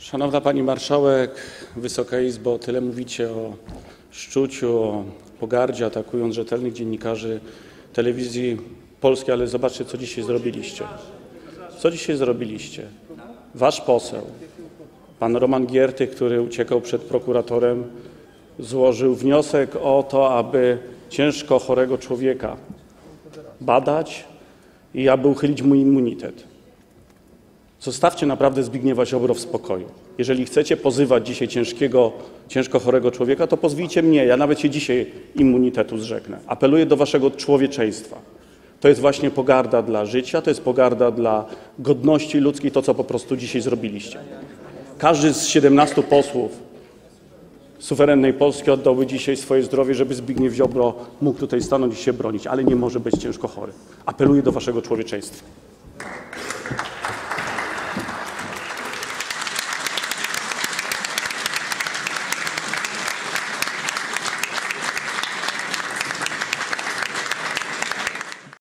Szanowna Pani Marszałek, Wysoka Izbo, tyle mówicie o szczuciu, o pogardzie, atakując rzetelnych dziennikarzy telewizji polskiej, ale zobaczcie, co dzisiaj zrobiliście. Co dzisiaj zrobiliście? Wasz poseł, pan Roman Giertych, który uciekał przed prokuratorem, złożył wniosek o to, aby ciężko chorego człowieka badać i aby uchylić mu immunitet. Zostawcie naprawdę Zbigniewa Ziobro w spokoju. Jeżeli chcecie pozywać dzisiaj ciężko chorego człowieka, to pozwijcie mnie. Ja nawet się dzisiaj immunitetu zrzeknę. Apeluję do waszego człowieczeństwa. To jest właśnie pogarda dla życia, to jest pogarda dla godności ludzkiej, to co po prostu dzisiaj zrobiliście. Każdy z 17 posłów suwerennej Polski oddałby dzisiaj swoje zdrowie, żeby Zbigniew Ziobro mógł tutaj stanąć i się bronić, ale nie może być ciężko chory. Apeluję do waszego człowieczeństwa.